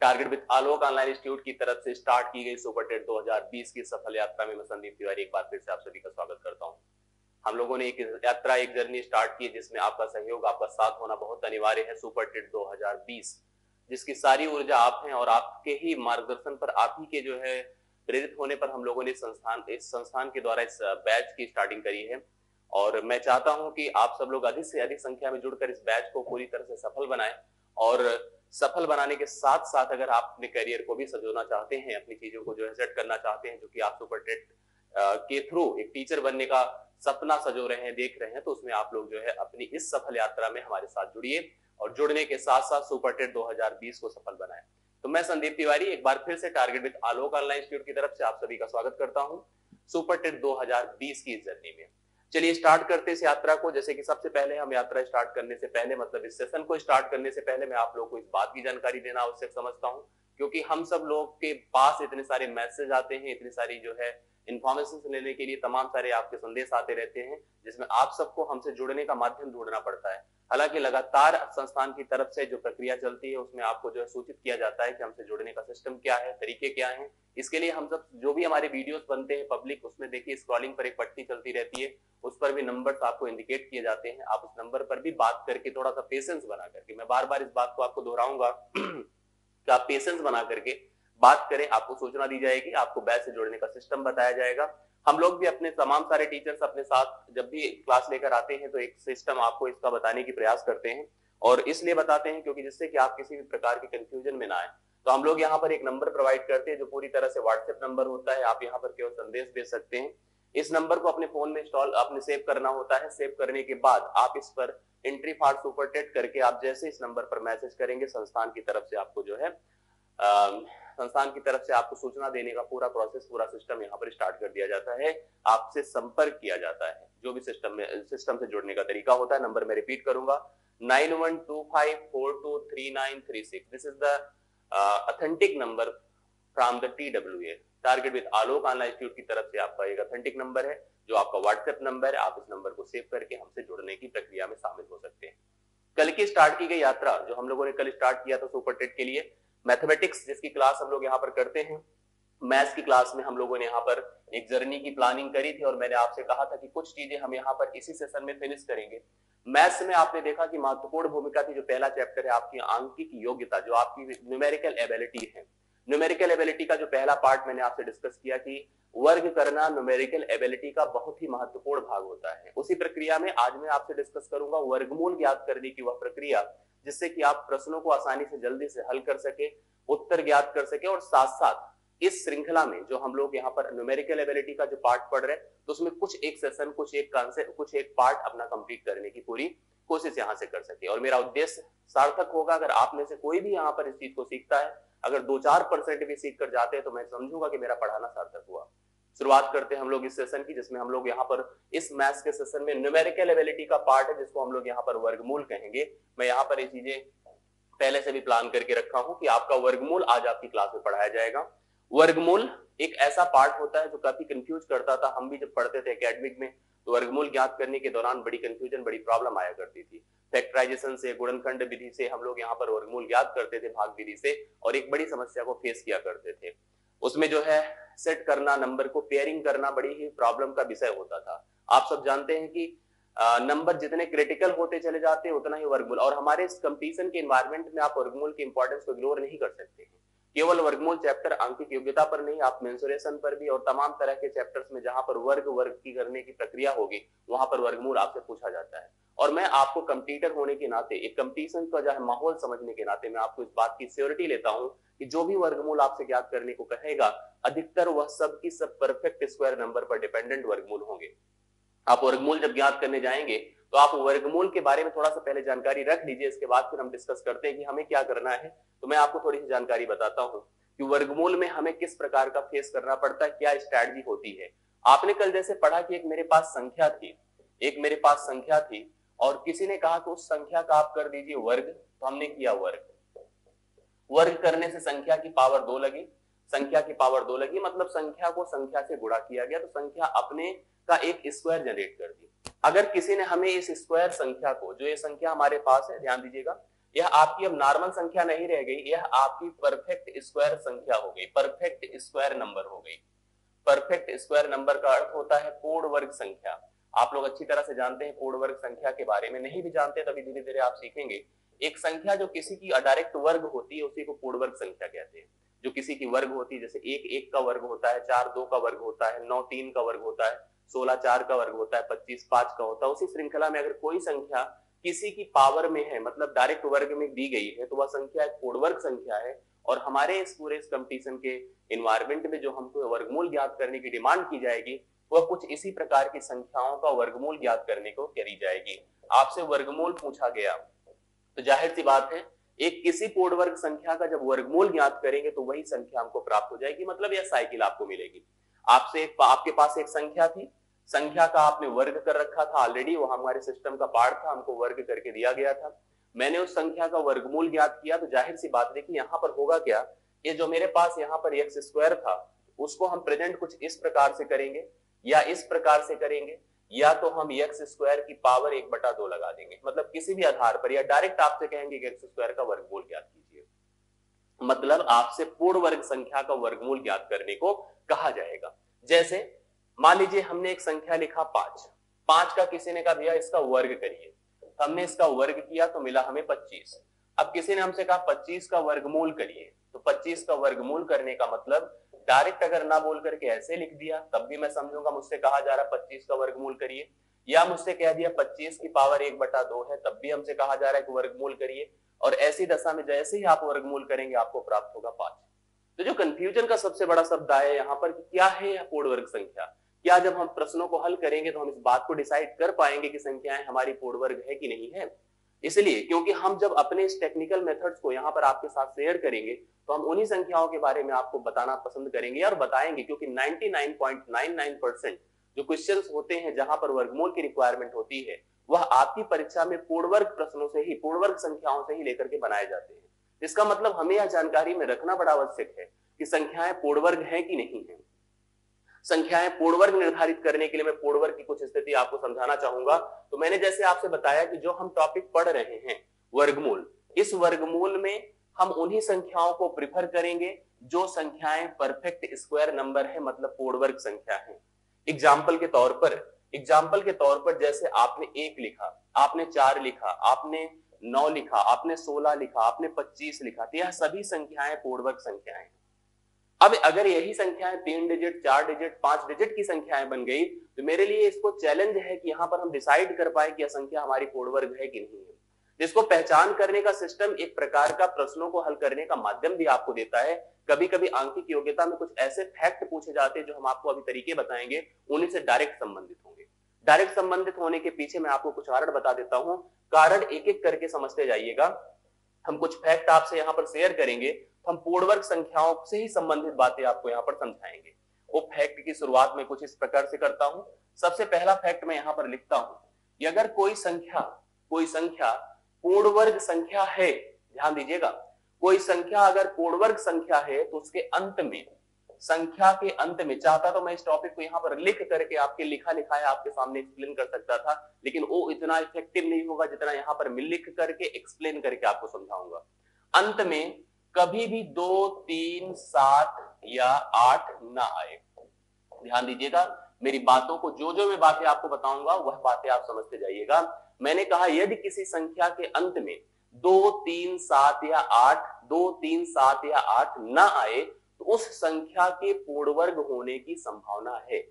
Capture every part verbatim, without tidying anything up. Target with Alok online institute की तरफ से स्टार्ट की गई सुपर टेट दो हज़ार बीस की सफल यात्रा में मैं संदीप तिवारी एक बार फिर से आप सभी का स्वागत करता हूं। हम लोगों ने एक यात्रा एक जर्नी स्टार्ट की जिसमें आपका सहयोग आपका साथ होना बहुत अनिवार्य है। सुपर टेट दो हज़ार बीस जिसकी सारी ऊर्जा आप हैं और आपके ही मार्गदर्शन पर आप ही के जो है प्रेरित होने पर हम लोगों ने संस्थान इस संस्थान के द्वारा इस बैच की स्टार्टिंग करी है और मैं चाहता हूं कि आप सब लोग अधिक से अधिक संख्या में जुड़कर इस बैच को पूरी तरह से सफल बनाएं और सफल बनाने के साथ साथ अगर आप अपने करियर को भी सजोना चाहते हैं, अपनी चीजों को जो है सेट करना चाहते हैं, जो कि आप सुपर टेट के थ्रू एक टीचर बनने का सपना सजो रहे हैं, देख रहे हैं, तो उसमें आप लोग जो है अपनी इस सफल यात्रा में हमारे साथ जुड़िए और जुड़ने के साथ साथ सुपर टेट दो हज़ार बीस को सफल बनाएं। तो मैं संदीप तिवारी एक बार फिर से target with Alok online institute की तरफ से आप सभी का स्वागत करता हूं सुपर टेट दो हज़ार बीस की जर्नी में। चलिए स्टार्ट करते इस यात्रा को। जैसे कि सबसे पहले हम यात्रा स्टार्ट करने से पहले मतलब इस सेशन को स्टार्ट करने से पहले मैं आप लोगों को इस बात की जानकारी देना आवश्यक समझता हूं क्योंकि हम सब लोग के पास इतने सारे मैसेज आते हैं, इतनी सारी जो है इन्फॉर्मेशन लेने के लिए तमाम सारे आपके संदेश आते रहते हैं जिसमें आप सबको हमसे जुड़ने का माध्यम ढूंढना पड़ता है। हालांकि लगातार संस्थान की तरफ से जो प्रक्रिया चलती है उसमें आपको जो है सूचित किया जाता है कि हमसे जुड़ने का सिस्टम क्या है, तरीके क्या हैं। इसके लिए हम सब जो भी हमारे वीडियोस बनते हैं पब्लिक, उसमें देखिए स्क्रॉलिंग पर एक पट्टी चलती रहती है, उस पर भी नंबर आपको इंडिकेट किए जाते हैं। आप उस नंबर पर भी बात करके थोड़ा सा पेशेंस बना करके, मैं बार बार इस बात को आपको दोहराऊंगा कि आप पेशेंस बना करके बात करें। आपको सूचना दी जाएगी, आपको बैच से जुड़ने का सिस्टम बताया जाएगा। हम लोग भी अपने तमाम सारे टीचर्स अपने साथ जब भी क्लास लेकर आते हैं तो एक सिस्टम आपको इसका बताने की प्रयास करते हैं और इसलिए बताते हैं क्योंकि जिससे कि आप किसी भी प्रकार के कंफ्यूजन में ना आए। तो हम लोग यहाँ पर एक नंबर प्रोवाइड करते हैं जो पूरी तरह से व्हाट्सएप नंबर होता है। आप यहाँ पर केवल संदेश भेज सकते हैं। इस नंबर को अपने फोन में इंस्टॉल आपने सेव करना होता है। सेव करने के बाद आप इस पर एंट्री फॉर सुपर टेट करके आप जैसे इस नंबर पर मैसेज करेंगे संस्थान की तरफ से आपको जो है संस्थान की तरफ से आपको सूचना देने का पूरा प्रोसेस पूरा सिस्टम यहाँ पर स्टार्ट कर दिया जाता है। आपसे संपर्क किया जाता है जो भी सिस्टम में सिस्टम से जुड़ने का तरीका होता है। नंबर में रिपीट करूंगा nine one two five four two three nine three six. This is the authentic number from the T W A target with Alok online institute की तरफ से आपका एक ऑथेंटिक नंबर है जो आपका व्हाट्सएप नंबर है। आप इस नंबर को सेव करके हमसे जुड़ने की प्रक्रिया में शामिल हो सकते हैं। कल की स्टार्ट की गई यात्रा जो हम लोगों ने कल स्टार्ट किया था सुपर टेट के लिए मैथमेटिक्स जिसकी क्लास हम लोग यहाँ पर करते हैं, मैथ्स की क्लास में हम लोगों ने यहाँ पर एक जर्नी की प्लानिंग करी थी और मैंने आपसे कहा था कि कुछ चीजें हम यहाँ पर इसी सेशन में फिनिश करेंगे। मैथ्स में आपने देखा कि महत्वपूर्ण भूमिका थी जो पहला चैप्टर है आपकी आंकिक योग्यता, जो आपकी न्यूमेरिकल एबिलिटी है। न्यूमेरिकल एबिलिटी का जो पहला पार्ट मैंने आपसे डिस्कस किया कि वर्ग करना न्यूमेरिकल एबिलिटी का बहुत ही महत्वपूर्ण भाग होता है। उसी प्रक्रिया में आज मैं आपसे डिस्कस करूंगा वर्गमूल ज्ञात करने की वह प्रक्रिया जिससे कि आप प्रश्नों को आसानी से जल्दी से हल कर सके, उत्तर ज्ञात कर सके और साथ साथ इस श्रृंखला में जो हम लोग यहाँ पर न्यूमेरिकल एबिलिटी का जो पार्ट पढ़ रहे हैं तो उसमें कुछ एक सेशन कुछ एक कॉन्सेप्ट कुछ एक पार्ट अपना कंप्लीट करने की पूरी कोशिश यहाँ से कर सके। और मेरा उद्देश्य सार्थक होगा अगर आप में से कोई भी यहाँ पर इस चीज को सीखता है। अगर दो चार परसेंट भी सीख कर जाते हैं तो मैं समझूंगा कि मेरा पढ़ाना सार्थक हुआ। शुरुआत करते हैं हम लोग इस सेशन की जिसमें हम लोग यहाँ पर इस मैथ्स के सेशन में न्यूमेरिकल एबिलिटी का पार्ट है जिसको हम लोग यहाँ पर वर्गमूल कहेंगे। मैं यहाँ पर ये चीजें पहले से भी प्लान करके रखा हूं कि आपका वर्गमूल आज आपकी क्लास में पढ़ाया जाएगा। वर्गमूल एक ऐसा पार्ट होता है जो काफी कंफ्यूज करता था। हम भी जब पढ़ते थे एकेडमिक में तो वर्गमूल ज्ञात करने के दौरान बड़ी कंफ्यूजन बड़ी प्रॉब्लम आया करती थी। फैक्टराइजेशन से गुणनखंड विधि से हम लोग यहाँ पर वर्गमूल ज्ञात करते थे भाग विधि से और एक बड़ी समस्या को फेस किया करते थे। उसमें जो है सेट करना नंबर को पेयरिंग करना बड़ी ही प्रॉब्लम का विषय होता था। आप सब जानते हैं कि नंबर जितने क्रिटिकल होते चले जाते हैं उतना ही वर्गमूल और हमारे इस कंपटीशन के एनवायरनमेंट में आप वर्गमूल की इंपॉर्टेंस को इग्नोर नहीं कर सकते हैं। केवल वर्गमूल चैप्टर आंकिक योग्यता पर नहीं, आप मेंसुरेशन पर भी और तमाम तरह के चैप्टर्स में जहां पर वर्ग वर्ग की करने की प्रक्रिया होगी वहां पर वर्गमूल आपसे पूछा जाता है। और मैं आपको कंप्यूटर होने के नाते एक कंपटीशन का जो है माहौल समझने के नाते मैं आपको इस बात की श्योरिटी लेता हूं कि जो भी वर्गमूल आपसे ज्ञात करने को कहेगा अधिकतर वह सब की सब परफेक्ट स्क्वायर नंबर पर डिपेंडेंट वर्गमूल होंगे। आप वर्गमूल जब ज्ञात करने जाएंगे तो आप वर्गमूल के बारे में थोड़ा सा पहले जानकारी रख लीजिए, इसके बाद फिर हम डिस्कस करते हैं कि हमें क्या करना है। तो मैं आपको थोड़ी सी जानकारी बताता हूँ कि वर्गमूल में हमें किस प्रकार का फेस करना पड़ता है, क्या स्ट्रैटेजी होती है। आपने कल जैसे पढ़ा कि एक मेरे पास संख्या थी एक मेरे पास संख्या थी और किसी ने कहा कि उस संख्या का आप कर दीजिए वर्ग, तो हमने किया वर्ग। वर्ग करने से संख्या की पावर दो लगी, संख्या की पावर दो लगी मतलब संख्या को संख्या से गुणा किया गया तो संख्या अपने का एक स्क्वायर जनरेट कर दी। अगर किसी ने हमें इस स्क्वायर संख्या को, जो ये संख्या हमारे पास है, ध्यान दीजिएगा यह आपकी अब नॉर्मल संख्या नहीं रह गई, यह आपकी परफेक्ट स्क्वायर संख्या हो गई, परफेक्ट स्क्वायर नंबर हो गई। परफेक्ट स्क्वायर नंबर का अर्थ होता है पूर्ण वर्ग संख्या। आप लोग अच्छी तरह से जानते हैं पूर्ण वर्ग संख्या के बारे में, नहीं भी जानते तभी धीरे धीरे आप सीखेंगे। एक संख्या जो किसी की अडायरेक्ट वर्ग होती है उसी को पूर्ण वर्ग संख्या कहते हैं। जो किसी की वर्ग होती है, जैसे एक एक का वर्ग होता है, चार दो का वर्ग होता है, नौ तीन का वर्ग होता है, सोलह चार का वर्ग होता है, पच्चीस पांच का होता है। उसी श्रृंखला में अगर कोई संख्या किसी की पावर में है, मतलब डायरेक्ट वर्ग में दी गई है, तो वह संख्या एक पूर्ण वर्ग संख्या है। और हमारे इस पूरे इस कंपटीशन के इन्वायरमेंट में जो हमको वर्गमूल ज्ञात करने की डिमांड की जाएगी, वह कुछ इसी प्रकार की संख्याओं का वर्गमूल ज्ञात करने को करी जाएगी। आपसे वर्गमूल पूछा गया तो जाहिर सी बात है, एक किसी पूर्ण वर्ग संख्या का जब वर्गमूल ज्ञात करेंगे तो वही संख्या हमको प्राप्त हो जाएगी, मतलब यह साइकिल आपको मिलेगी। आपसे एक, आपके पास एक संख्या थी, संख्या का आपने वर्ग कर रखा था ऑलरेडी, वह हमारे सिस्टम का पार्ट था, हमको वर्ग करके दिया गया था। मैंने उस संख्या का वर्गमूल ज्ञात किया तो जाहिर सी बात है कि यहाँ पर होगा क्या, ये जो मेरे पास यहाँ पर एक्स स्क्वायर था उसको हम प्रेजेंट कुछ इस प्रकार से करेंगे या इस प्रकार से करेंगे, या तो हम एक्स स्क्वायर की पावर एक बटा दो लगा देंगे, मतलब किसी भी आधार पर, या डायरेक्ट आपसे कहेंगे कि एक्स स्क्वायर का वर्गमूल ज्ञात कीजिए, मतलब आपसे पूर्ण वर्ग संख्या का वर्गमूल ज्ञात करने को कहा जाएगा। जैसे मान लीजिए हमने एक संख्या लिखा पांच, पांच का किसी ने कहा भैया इसका वर्ग करिए, हमने इसका वर्ग किया तो मिला हमें पच्चीस। अब किसी ने हमसे कहा पच्चीस का वर्गमूल करिए, तो पच्चीस का वर्गमूल करने का मतलब डायरेक्ट अगर ना बोल करके ऐसे लिख दिया तब भी मैं समझूंगा मुझसे कहा जा रहा है पच्चीस का वर्गमूल करिए, या मुझसे कह दिया पच्चीस की पावर एक बटा दो है तब भी हमसे कहा जा रहा है कि वर्गमूल करिए। और ऐसी दशा में जैसे ही आप वर्गमूल करेंगे आपको प्राप्त होगा पांच। तो जो कंफ्यूजन का सबसे बड़ा शब्द आया यहाँ पर कि क्या है यह पूर्ण वर्ग संख्या, क्या जब हम प्रश्नों को हल करेंगे तो हम इस बात को डिसाइड कर पाएंगे कि संख्याएं हमारी पूर्ण वर्ग है कि नहीं है। इसलिए क्योंकि हम जब अपने इस टेक्निकल मेथड्स को यहाँ पर आपके साथ शेयर करेंगे तो हम उन्हीं संख्याओं के बारे में आपको बताना पसंद करेंगे और बताएंगे, क्योंकि निन्यानवे पॉइंट निन्यानवे परसेंट जो क्वेश्चंस होते हैं जहां पर वर्गमूल की रिक्वायरमेंट होती है वह आपकी परीक्षा में पूर्ण वर्ग प्रश्नों से ही, पूर्ण वर्ग संख्याओं से ही लेकर के बनाए जाते हैं। इसका मतलब हमें यह जानकारी में रखना बड़ा आवश्यक है कि संख्याएं पूर्ण वर्ग है कि नहीं है। संख्याएं पूर्ण वर्ग निर्धारित करने के लिए मैं पूर्ण वर्ग की कुछ स्थिति आपको समझाना चाहूंगा। तो मैंने जैसे आपसे बताया कि जो हम टॉपिक पढ़ रहे हैं वर्गमूल, इस वर्गमूल में हम उन्हीं संख्याओं को प्रिफर करेंगे जो संख्याएं परफेक्ट स्क्वायर नंबर है, मतलब पूर्ण वर्ग संख्या है। एग्जाम्पल के तौर पर एग्जाम्पल के तौर पर जैसे आपने एक लिखा, आपने चार लिखा, आपने नौ लिखा, आपने सोलह लिखा, आपने पच्चीस लिखा, तो यह सभी संख्याएं पूर्ण वर्ग संख्याएं हैं। अब अगर यही संख्याएं तीन डिजिट, चार डिजिट, पांच डिजिट की संख्याएं बन गई तो मेरे लिए इसको चैलेंज है कि यहाँ पर हम डिसाइड कर पाए कि यह संख्या हमारी पूर्ण वर्ग है कि नहीं है। जिसको पहचान करने का सिस्टम एक प्रकार का प्रश्नों को हल करने का माध्यम भी आपको देता है। कभी कभी आंकिक योग्यता में कुछ ऐसे फैक्ट पूछे जाते हैं जो हम आपको अभी तरीके बताएंगे उन्हीं से डायरेक्ट संबंधित होंगे। डायरेक्ट संबंधित होने के पीछे मैं आपको कुछ कारण बता देता हूं, कारण एक एक करके समझते जाइएगा। हम कुछ फैक्ट आपसे यहाँ पर शेयर करेंगे, हम पूर्ण वर्ग संख्याओं से ही संबंधित बातें आपको यहाँ पर समझाएंगे। वो फैक्ट की शुरुआत में कुछ इस प्रकार से करता हूँ। सबसे पहला फैक्ट मैं यहाँ पर लिखता हूँ कि अगर कोई संख्या कोई संख्या पूर्ण वर्ग संख्या है, ध्यान दीजिएगा, कोई संख्या अगर पूर्ण वर्ग संख्या है तो उसके अंत में, संख्या के अंत में, चाहता तो मैं इस टॉपिक को यहाँ पर लिख करके आपके लिखा लिखा है आपके सामने एक्सप्लेन कर सकता था, लेकिन वो इतना इफेक्टिव नहीं होगा जितना यहाँ पर मैं लिख करके एक्सप्लेन करके आपको समझाऊंगा। अंत में कभी भी दो, तीन, सात या आठ ना आए। ध्यान दीजिएगा मेरी बातों को, जो जो मैं बातें आपको बताऊंगा वह बातें आप समझते जाइएगा। मैंने कहा यदि किसी संख्या के अंत में दो, तीन, सात या आठ, दो, तीन, सात या आठ ना आए तो उस संख्या के पूर्ण वर्ग होने की संभावना है।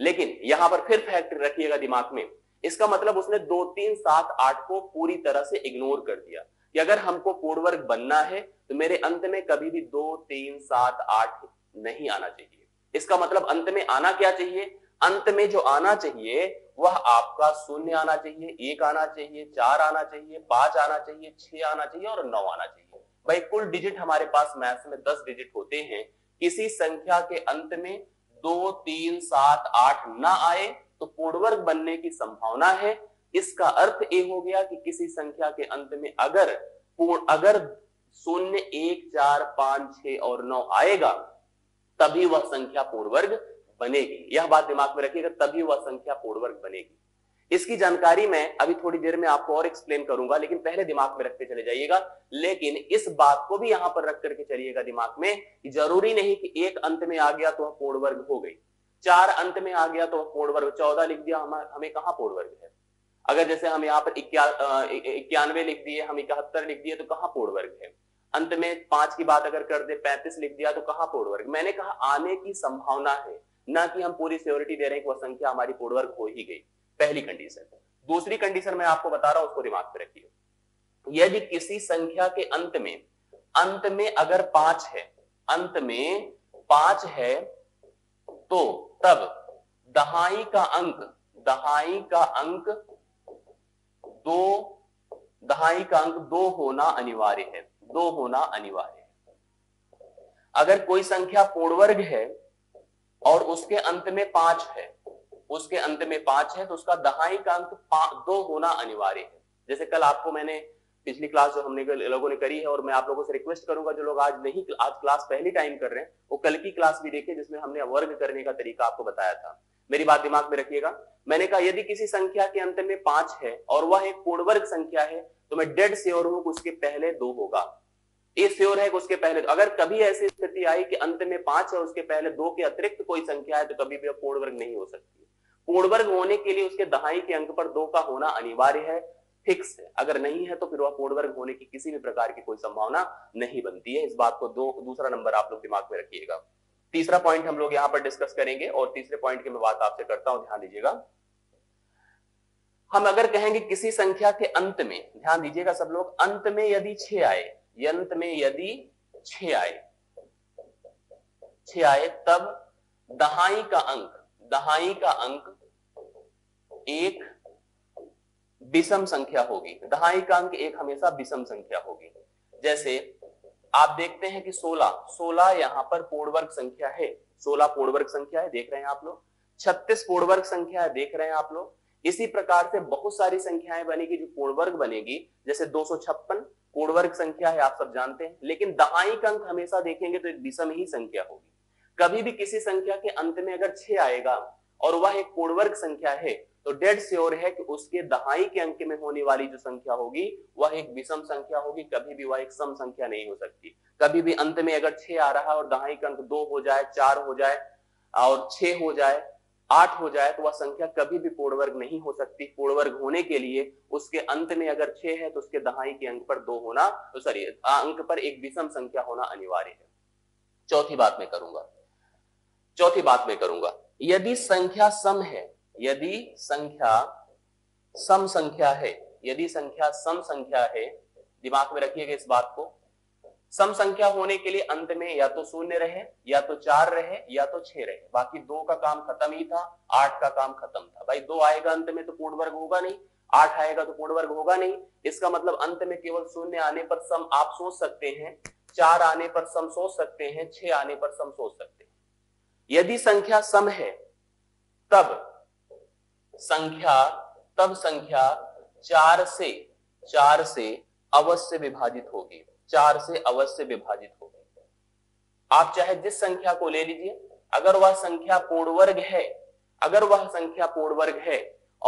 लेकिन यहां पर फिर फैक्ट रखिएगा दिमाग में, इसका मतलब उसने दो, तीन, सात, आठ को पूरी तरह से इग्नोर कर दिया कि अगर हमको पूर्ण वर्ग बनना है तो मेरे अंत में कभी भी दो, तीन, सात, आठ नहीं आना चाहिए। इसका मतलब अंत में आना क्या चाहिए, अंत में जो आना चाहिए वह आपका शून्य आना चाहिए, एक आना चाहिए, चार आना चाहिए, पांच आना चाहिए, छह आना चाहिए और नौ आना चाहिए। भाई कुल डिजिट हमारे पास मैथ्स में दस डिजिट होते हैं। किसी संख्या के अंत में दो, तीन, सात, आठ ना आए तो पूर्ण वर्ग बनने की संभावना है। इसका अर्थ ये हो गया कि किसी संख्या के अंत में अगर अगर शून्य, एक, चार, पांच, छह और नौ आएगा तभी वह संख्या पूर्ण वर्ग बनेगी। यह बात दिमाग में रखिएगा, तभी वह संख्या पूर्ण वर्ग बनेगी। इसकी जानकारी मैं अभी थोड़ी देर में आपको और एक्सप्लेन करूंगा, लेकिन पहले दिमाग में रखते चले जाइएगा। लेकिन इस बात को भी यहां पर रख करके चलिएगा दिमाग में, जरूरी नहीं कि एक अंत में आ गया तो वह पूर्ण वर्ग हो गई, चार अंत में आ गया तो वह पूर्ण वर्ग, चौदह लिख दिया हमारे, हमें कहाँ पूर्ण वर्ग है। अगर जैसे हम यहाँ पर इक्यानवे लिख दिए, हम इकहत्तर लिख दिए, तो कहाँ पूर्ण वर्ग है। अंत में पांच की बात अगर कर दे, पैंतीस लिख दिया, तो कहाँ पूर्ण वर्ग। मैंने कहा आने की संभावना है, ना कि हम पूरी सियोरिटी दे रहे हैं कि वह संख्या हमारी पूर्ण वर्ग हो ही गई। पहली कंडीशन है। दूसरी कंडीशन मैं आपको बता रहा हूं, उसको दिमाग में रखिए। यदि किसी संख्या के अंत में अंत में अगर पांच है, अंत में पांच है, तो तब दहाई का अंक दहाई का अंक दो दहाई का अंक दो होना अनिवार्य है, दो होना अनिवार्य है। अगर कोई संख्या पूर्ण वर्ग है और उसके अंत में पांच है, उसके अंत में पांच है, तो उसका दहाई का अंक दो होना अनिवार्य है। जैसे कल आपको मैंने पिछली क्लास जो हमने लोगों ने करी है, और मैं आप लोगों से रिक्वेस्ट करूंगा जो लोग आज नहीं आज क्लास पहली टाइम कर रहे हैं वो कल की क्लास भी देखें, जिसमें हमने वर्ग करने का तरीका आपको बताया था। मेरी बात दिमाग में रखिएगा। मैंने कहा यदि किसी संख्या के अंत में पांच है और वह एक पूर्ण वर्ग संख्या है, तो मैं डेड श्योर हूं कि उसके पहले दो होगा। ये श्योर है कि उसके पहले, अगर कभी ऐसी स्थिति आई कि अंत में पांच है और उसके पहले दो के अतिरिक्त कोई संख्या है, तो कभी भी पूर्ण वर्ग नहीं हो सकती। पूर्ण वर्ग होने के लिए उसके दहाई के अंक पर दो का होना अनिवार्य है, फिक्स है। अगर नहीं है तो फिर वह पूर्ण वर्ग होने की किसी भी प्रकार की कोई संभावना नहीं बनती है। इस बात को दो दूसरा नंबर आप लोग दिमाग में रखिएगा। तीसरा पॉइंट हम लोग यहाँ पर डिस्कस करेंगे, और तीसरे पॉइंट की मैं बात आपसे करता हूं, ध्यान दीजिएगा। हम अगर कहेंगे किसी संख्या के अंत में, ध्यान दीजिएगा सब लोग, अंत में यदि छह आए, अंत में यदि छह आए छह आए तब दहाई का अंक दहाई का अंक एक विषम संख्या होगी। दहाई का अंक एक हमेशा विषम संख्या होगी। जैसे आप देखते हैं कि सोलह सोलह यहाँ पर पूर्ण वर्ग संख्या है, सोलह पूर्ण वर्ग संख्या है, देख रहे हैं आप लोग। छत्तीस पूर्ण वर्ग संख्या है, देख रहे हैं आप लोग। इसी प्रकार से बहुत सारी संख्याएं बनेगी जो पूर्ण वर्ग बनेगी। जैसे दो सौ छप्पन पूर्ण वर्ग संख्या है, आप सब जानते हैं, लेकिन दहाई का अंक हमेशा देखेंगे तो एक विषम ही संख्या होगी। कभी भी किसी संख्या के अंत में अगर छह आएगा और वह एक पूर्ण वर्ग संख्या है, तो डेड श्योर है कि उसके दहाई के अंक में होने वाली जो संख्या होगी वह एक विषम संख्या होगी, कभी भी वह एक सम संख्या नहीं हो सकती। कभी भी अंत में अगर छह आ रहा है और दहाई का अंक दो हो जाए, चार हो जाए और छह हो जाए, आठ हो जाए, तो वह संख्या कभी भी पूर्ण वर्ग नहीं हो सकती। पूर्ण वर्ग होने के लिए उसके अंत में अगर छह है तो उसके दहाई के अंक पर दो होना तो सॉरी अंक पर एक विषम संख्या होना अनिवार्य है। चौथी बात मैं करूंगा चौथी बात मैं करूंगा यदि संख्या सम है यदि संख्या सम संख्या है यदि संख्या सम संख्या है दिमाग में रखिएगा इस बात को। सम संख्या होने के लिए अंत में या तो शून्य रहे, या तो चार रहे, या तो छह रहे, बाकी दो का काम खत्म ही था, आठ का काम खत्म था। भाई दो आएगा अंत में तो पूर्ण वर्ग होगा नहीं, आठ आएगा तो पूर्ण वर्ग होगा नहीं। इसका मतलब अंत में केवल शून्य आने पर सम आप सोच सकते हैं, चार आने पर सम सोच सकते हैं, छह आने पर सम सोच सकते हैं। यदि संख्या सम है तब संख्या तब संख्या चार से चार से अवश्य विभाजित होगी, चार से अवश्य विभाजित होगी। आप चाहे जिस संख्या को ले लीजिए, अगर वह संख्या पूर्ण वर्ग है अगर वह संख्या पूर्ण वर्ग है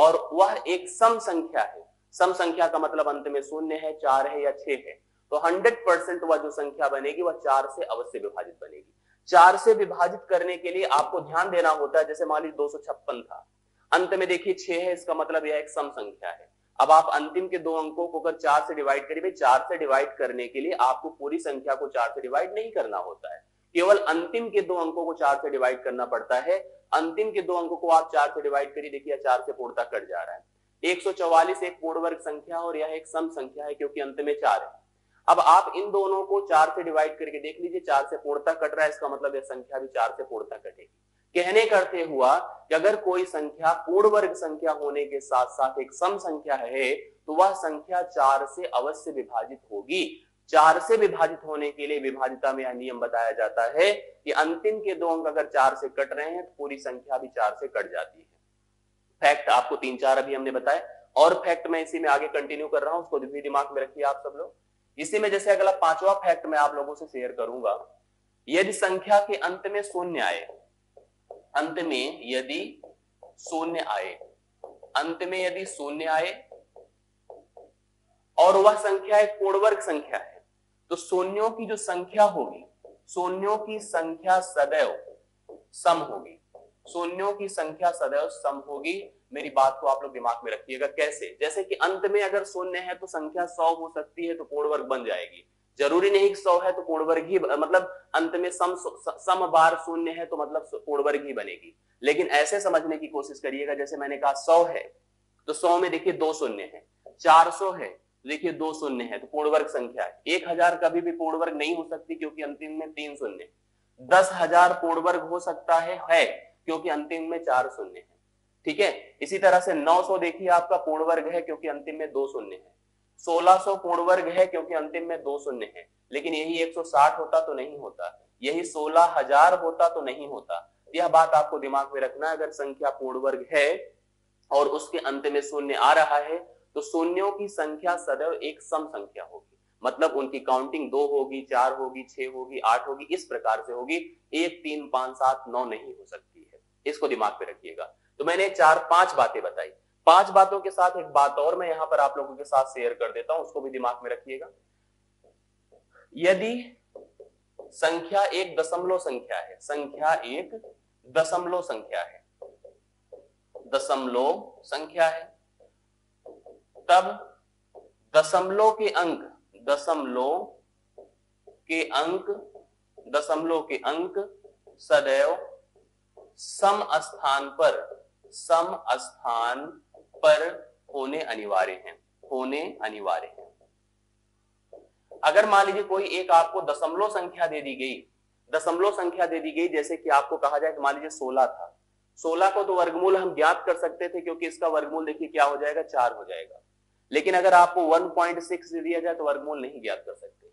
और वह एक सम संख्या है, सम संख्या का मतलब अंत में शून्य है, चार है या छह है, तो हंड्रेड परसेंट वह जो संख्या बनेगी वह चार से अवश्य विभाजित बनेगी। चार से विभाजित करने के लिए आपको ध्यान देना होता है। जैसे मान लीजिए दो सौ छप्पन था, अंत में देखिए छह है, इसका मतलब यह एक सम संख्या है। अब आप अंतिम के दो अंकों को अगर चार से डिवाइड करिए, चार से डिवाइड करने के लिए आपको पूरी संख्या को चार से डिवाइड नहीं करना होता है, केवल अंतिम के दो अंकों को चार से डिवाइड करना पड़ता है। अंतिम के दो अंकों को आप चार से डिवाइड करिए, देखिए चार से पूर्णता कट जा रहा है। एक सौ चौवालीस एक पूर्ण वर्ग संख्या और यह एक सम संख्या है क्योंकि अंत में चार है। अब आप इन दोनों को चार से डिवाइड करके देख लीजिए, चार से पूर्णता कट रहा है, इसका मतलब यह संख्या भी चार से पूर्णता कटेगी। कहने करते हुआ कि अगर कोई संख्या पूर्ण वर्ग संख्या होने के साथ साथ एक सम संख्या है तो वह संख्या चार से अवश्य विभाजित होगी। चार से विभाजित होने के लिए विभाजिता में यह नियम बताया जाता है कि अंतिम के दो अंक अगर चार से कट रहे हैं तो पूरी संख्या भी चार से कट जाती है। फैक्ट आपको तीन चार अभी हमने बताया, और फैक्ट मैं इसी में आगे कंटिन्यू कर रहा हूं, उसको भी दिमाग में रखिए आप सब लोग। इसी में जैसे अगला पांचवा फैक्ट मैं आप लोगों से शेयर करूंगा। यदि संख्या के अंत में शून्य आए अंत में यदि शून्य आए अंत में यदि शून्य आए और वह संख्या एक पूर्णवर्ग संख्या है तो शून्यों की जो संख्या होगी, शून्यों की संख्या सदैव सम होगी। शून्यों की संख्या सदैव सम होगी। मेरी बात को आप लोग दिमाग में रखिएगा। कैसे? जैसे कि अंत में अगर शून्य है तो संख्या सौ हो सकती है तो पूर्णवर्ग बन जाएगी। जरूरी नहीं कि सौ है तो पूर्णवर्ग ही, मतलब अंत में सम सम बार शून्य है तो मतलब पूर्णवर्ग ही बनेगी। लेकिन ऐसे समझने की कोशिश करिएगा, जैसे मैंने कहा सौ है तो सौ में देखिए दो शून्य है, चार सौ है देखिए दो शून्य है तो पूर्णवर्ग संख्या है। एक हजार कभी भी पूर्णवर्ग नहीं हो सकती क्योंकि अंतिम में तीन शून्य। दस हजार पूर्णवर्ग हो सकता है, है क्योंकि अंतिम में चार शून्य है। ठीक है, इसी तरह से नौ सौ देखिए आपका पूर्णवर्ग है क्योंकि अंतिम में दो शून्य है। सोलह सौ पूर्णवर्ग है क्योंकि अंतिम में दो शून्य है। लेकिन यही एक सौ साठ होता तो नहीं होता, यही सोलह हजार होता तो नहीं होता। यह बात आपको दिमाग में रखना। अगर संख्या पूर्णवर्ग है और उसके अंत में शून्य आ रहा है तो शून्यों की संख्या सदैव एक सम संख्या होगी, मतलब उनकी काउंटिंग दो होगी, चार होगी, छह होगी, आठ होगी, इस प्रकार से होगी। एक, तीन, पांच, सात, नौ नहीं हो सकती है। इसको दिमाग पे रखिएगा। तो मैंने चार पांच बातें बताई। पांच बातों के साथ एक बात और मैं यहाँ पर आप लोगों के साथ शेयर कर देता हूं, उसको भी दिमाग में रखिएगा। यदि संख्या एक दशमलव संख्या है, संख्या एक दशमलव संख्या है, दशमलव संख्या है, तब दशमलव के अंक, दशमलव के अंक, दशमलव के अंक सदैव सम स्थान पर, सम स्थान पर होने अनिवार्य हैं, होने अनिवार्य हैं। अगर मान लीजिए कोई एक आपको दशमलव संख्या दे दी गई, दशमलव संख्या दे दी गई, जैसे कि आपको कहा जाए कि मान लीजिए सोलह था, सोलह को तो वर्गमूल हम ज्ञात कर सकते थे क्योंकि इसका वर्गमूल देखिए क्या हो जाएगा, चार हो जाएगा। लेकिन अगर आपको वन पॉइंट सिक्स दे दिया जाए तो वर्गमूल नहीं ज्ञात कर सकते।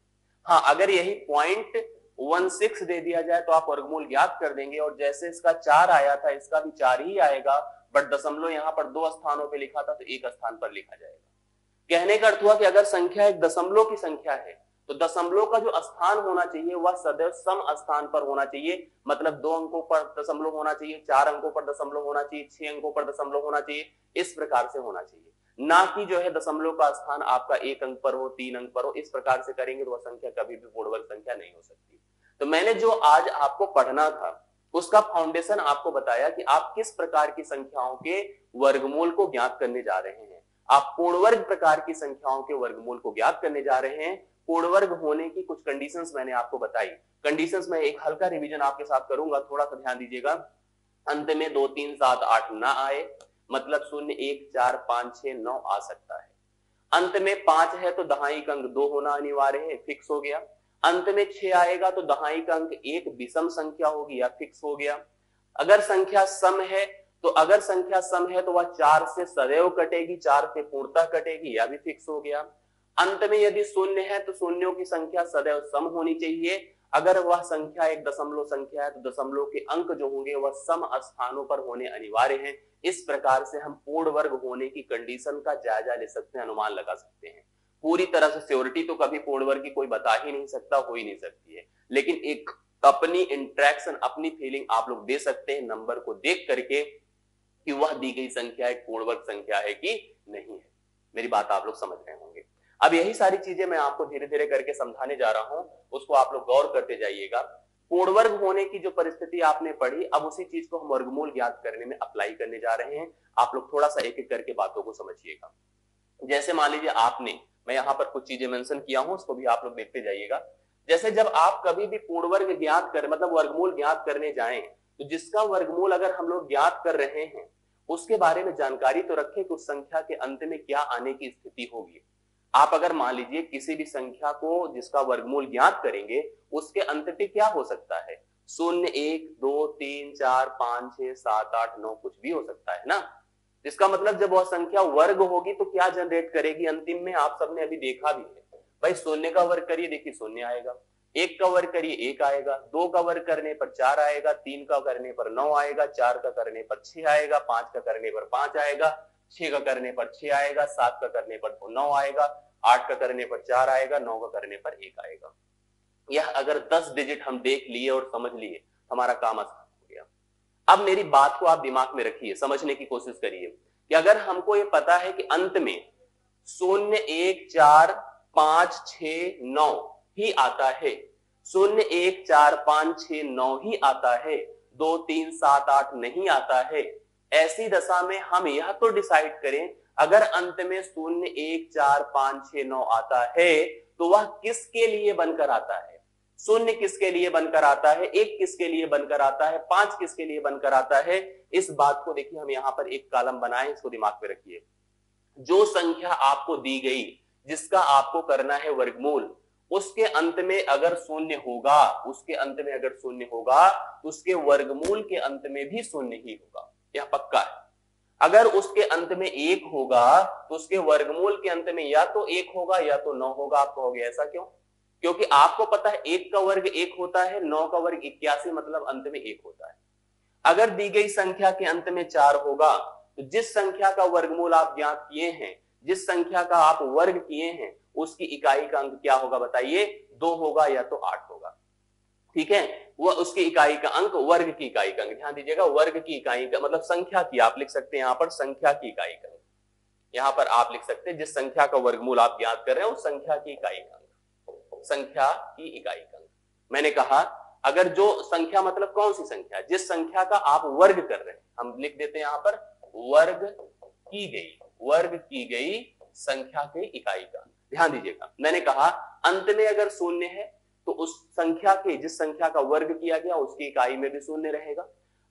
हाँ, अगर यही ज़ीरो पॉइंट वन सिक्स दे दिया जाए तो आप वर्गमूल ज्ञात कर देंगे और जैसे इसका चार आया था इसका भी चार ही आएगा, बट दशमलव यहाँ पर दो स्थानों पे लिखा था तो एक स्थान पर लिखा जाएगा। कहने का अर्थ हुआ कि अगर संख्या एक दशमलव की संख्या है तो दशमलव का जो स्थान होना चाहिए वह सदैव सम स्थान पर होना चाहिए, मतलब दो अंकों पर दशमलव होना चाहिए, चार अंकों पर दशमलव होना चाहिए, छह अंकों पर दशमलव होना चाहिए, इस प्रकार से होना चाहिए। ना कि जो है दशमलव का स्थान आपका एक अंक पर हो, तीन अंक पर हो, इस प्रकार से करेंगे तो वह संख्या कभी भी पूर्णवर्ग संख्या नहीं हो सकती। तो मैंने जो आज आपको पढ़ना था उसका फाउंडेशन आपको बताया कि आप किस प्रकार की संख्याओं के वर्गमूल को ज्ञात करने जा रहे हैं। आप पूर्णवर्ग प्रकार की संख्याओं के वर्गमूल को ज्ञात करने जा रहे हैं। पूर्णवर्ग होने की कुछ कंडीशंस मैंने आपको बताई। कंडीशंस में एक हल्का रिवीजन आपके साथ करूंगा, थोड़ा सा ध्यान दीजिएगा। अंत में दो, तीन, सात, आठ ना आए, मतलब शून्य, एक, चार, पांच, छह, नौ आ सकता है। अंत में पांच है तो दहाई अंक दो होना अनिवार्य है, फिक्स हो गया। अंत में छह आएगा तो दहाई अंक एक विषम संख्या होगी या फिक्स हो गया। अगर संख्या सम है तो अगर संख्या सम है तो वह चार से सदैव कटेगी, चार से पूर्णतः कटेगी, या भी फिक्स हो गया। अंत में यदि शून्य है तो शून्यों की संख्या सदैव सम होनी चाहिए। अगर वह संख्या एक दशमलव संख्या है तो दशमलव के अंक जो होंगे वह सम स्थानों पर होने अनिवार्य हैं। इस प्रकार से हम पूर्ण वर्ग होने की कंडीशन का जायजा ले सकते हैं, अनुमान लगा सकते हैं। पूरी तरह से सियोरिटी तो कभी पूर्ण वर्ग की कोई बता ही नहीं सकता, हो ही नहीं सकती है, लेकिन एक अपनी इंट्रैक्शन, अपनी फीलिंग आप लोग दे सकते हैं नंबर को देख करके कि वह दी गई संख्या एक पूर्ण वर्ग संख्या है कि नहीं है। मेरी बात आप लोग समझ रहे होंगे। अब यही सारी चीजें मैं आपको धीरे धीरे करके समझाने जा रहा हूं, उसको आप लोग गौर करते जाइएगा। पूर्णवर्ग होने की जो परिस्थिति आपने पढ़ी, अब उसी चीज को हम वर्गमूल ज्ञात करने में अप्लाई करने जा रहे हैं। आप लोग थोड़ा सा एक एक करके बातों को समझिएगा। जैसे मान लीजिए आपने, मैं यहाँ पर कुछ चीजें मेंशन किया हूं, उसको भी आप लोग देखते जाइएगा। जैसे जब आप कभी भी पूर्णवर्ग ज्ञात कर, मतलब वर्गमूल ज्ञात करने जाए तो जिसका वर्गमूल अगर हम लोग ज्ञात कर रहे हैं उसके बारे में जानकारी तो रखें कि उस संख्या के अंत में क्या आने की स्थिति होगी। आप अगर मान लीजिए किसी भी संख्या को जिसका वर्गमूल ज्ञात करेंगे उसके अंत पे क्या हो सकता है, शून्य, एक, दो, तीन, चार, पांच, छह, सात, आठ, नौ, कुछ भी हो सकता है ना। इसका मतलब जब वह संख्या वर्ग होगी तो क्या जनरेट करेगी अंतिम में, आप सबने अभी देखा भी है। भाई शून्य का वर्ग करिए, देखिए शून्य आएगा। एक का वर्ग करिए, एक आएगा। दो का वर्ग करने पर चार आएगा, तीन का करने पर नौ आएगा, चार का करने पर छह आएगा, पांच का करने पर पांच आएगा, छह का करने पर छह आएगा, सात का करने पर नौ आएगा, आठ का करने पर चार आएगा, नौ का करने पर एक आएगा। यह अगर दस डिजिट हम देख लिए और समझ लिए, हमारा काम आसान हो गया। अब मेरी बात को आप दिमाग में रखिए, समझने की कोशिश करिए। कि अगर हमको ये पता है कि अंत में शून्य एक चार पांच छ नौ ही आता है, शून्य एक चार पांच छ नौ ही आता है, दो तीन सात आठ नहीं आता है, ऐसी दशा में हम यह तो डिसाइड करें अगर अंत में शून्य एक चार पांच छ नौ आता है तो वह किसके लिए बनकर आता है। शून्य किसके लिए बनकर आता है, एक किसके लिए बनकर आता है, पांच किसके लिए बनकर आता है। इस बात को देखिए, हम यहाँ पर एक कॉलम बनाए, इसको दिमाग में रखिए। जो संख्या आपको दी गई जिसका आपको करना है वर्गमूल, उसके अंत में अगर शून्य होगा, उसके अंत में अगर शून्य होगा तो उसके वर्गमूल के अंत में भी शून्य ही होगा, यह पक्का है। अगर उसके अंत में एक होगा तो उसके वर्गमूल के अंत में या तो एक होगा या तो नौ होगा। आप कहोगे ऐसा क्यों? क्योंकि आपको पता है एक का वर्ग एक होता है, नौ का वर्ग इक्यासी, मतलब अंत में एक होता है। अगर दी गई संख्या के अंत में चार होगा तो जिस संख्या का वर्गमूल आप ज्ञात किए हैं, जिस संख्या का आप वर्ग किए हैं, उसकी इकाई का अंक क्या होगा बताइए? दो होगा या तो आठ होगा। ठीक है, वह उसकी इकाई का अंक, वर्ग की इकाई का अंक, ध्यान दीजिएगा, वर्ग की इकाई का मतलब संख्या की, आप लिख सकते हैं यहाँ पर संख्या की इकाई का अंक। यहाँ पर आप लिख सकते हैं जिस संख्या का वर्गमूल आप ज्ञात कर रहे हैं उस संख्या की इकाई का अंक, संख्या की इकाई का अंक। मैंने कहा अगर जो संख्या मतलब कौन सी संख्या, जिस संख्या का आप वर्ग कर रहे हैं, हम लिख देते हैं यहाँ पर वर्ग की गई, वर्ग की गई संख्या की इकाई का अंक। ध्यान दीजिएगा, मैंने कहा अंत में अगर शून्य है तो उस संख्या के, जिस संख्या का वर्ग किया गया उसकी इकाई में भी शून्य रहेगा।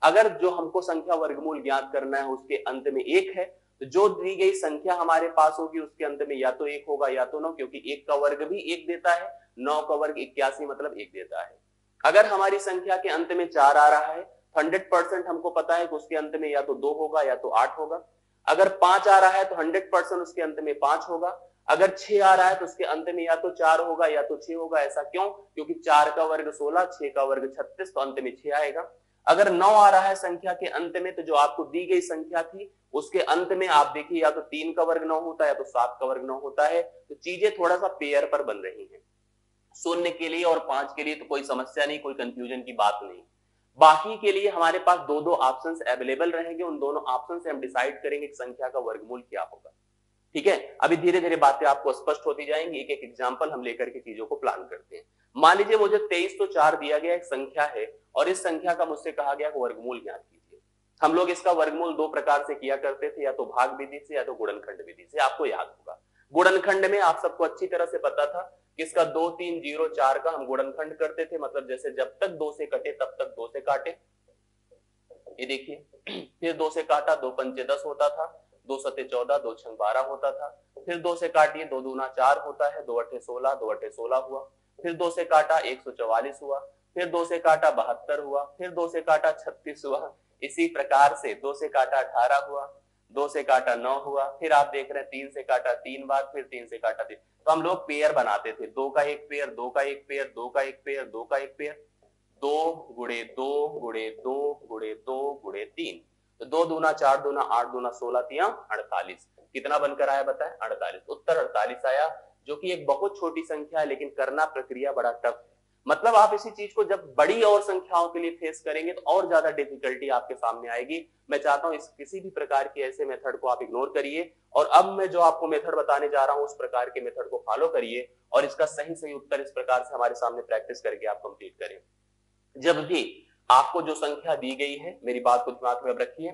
अगर जो हमको संख्या वर्गमूल ज्ञात करना है उसके अंत में एक है तो जो दी गई संख्या हमारे पास होगी उसके अंत में या तो एक होगा या तो नौ, क्योंकि एक का वर्ग भी एक देता है, नौ का वर्ग इक्यासी मतलब एक देता है। अगर हमारी संख्या के अंत में चार आ रहा है, हंड्रेड परसेंट हमको पता है कि उसके अंत में या तो दो होगा या तो आठ होगा। अगर पांच आ रहा है तो हंड्रेड परसेंट उसके अंत में पांच होगा। अगर छह आ रहा है तो उसके अंत में या तो चार होगा या तो छह होगा। ऐसा क्यों? क्योंकि चार का वर्ग सोलह, छह का वर्ग छत्तीस, तो अंत में छह आएगा। अगर नौ आ रहा है संख्या के अंत में तो जो आपको दी गई संख्या थी उसके अंत में आप देखिए या तो तीन का वर्ग नौ होता है या तो सात का वर्ग नौ होता है। तो चीजें थोड़ा सा पेयर पर बन रही है। शून्य के लिए और पांच के लिए तो कोई समस्या नहीं, कोई कंफ्यूजन की बात नहीं। बाकी के लिए हमारे पास दो दो ऑप्शंस अवेलेबल रहेंगे, उन दोनों ऑप्शन से हम डिसाइड करेंगे संख्या का वर्गमूल क्या होगा। ठीक है, अभी धीरे धीरे बातें आपको स्पष्ट होती जाएंगी। एक एक एग्जांपल हम लेकर के चीजों को प्लान करते हैं। मान लीजिए मुझे तेईस तो चार दिया गया एक संख्या है और इस संख्या का मुझसे कहा गया वर्गमूल ज्ञात कीजिए। हम लोग इसका वर्गमूल दो प्रकार से किया करते थे, या तो भाग विधि से या तो गुणनखंड विधि से। आपको याद होगा गुणनखंड में आप सबको अच्छी तरह से पता था कि इसका दो तीन जीरो चार का हम गुणनखंड करते थे, मतलब जैसे जब तक दो से कटे तब तक दो से काटे, ये देखिए, फिर दो से काटा, दो पंचे दस होता था, दो सते चौदह, दो छंग बारह होता था, फिर दो से काटिए, दो दूना चार होता है, दो अठे सोलह, दो अठे सोलह हुआ, फिर दो से काटा एक सौ चौवालीस हुआ, फिर दो से काटा बहत्तर हुआ, फिर दो से काटा छत्तीस हुआ। इसी प्रकार से दो से काटा अठारह हुआ, दो से काटा नौ हुआ, फिर आप देख रहे हैं तीन से काटा तीन बार, फिर तीन से काटा तीन। तो हम लोग पेयर बनाते थे, दो का एक पेयर, दो का एक पेयर, दो का एक पेयर, दो का एक पेयर, दो गुणे दो गुणे दो गुणे दो गुणे तीन, तो दो दूना चार, दूना आठ, दूना सोलह, तिया अड़तालीस। कितना बनकर आया बताएं? अड़तालीस। उत्तर अड़तालीस आया, जो कि एक बहुत छोटी संख्या है लेकिन करना प्रक्रिया बड़ा टफ है। मतलब आप इसी चीज को जब बड़ी और संख्याओं के लिए फेस करेंगे तो और ज्यादा डिफिकल्टी आपके सामने आएगी। मैं चाहता हूं इस किसी भी प्रकार के ऐसे मेथड को आप इग्नोर करिए और अब मैं जो आपको मेथड बताने जा रहा हूं उस प्रकार के मेथड को फॉलो करिए और इसका सही सही उत्तर इस प्रकार से हमारे सामने प्रैक्टिस करके आप कंप्लीट करें। जब भी आपको जो संख्या दी गई है, मेरी बात को दिमाग में रखिए,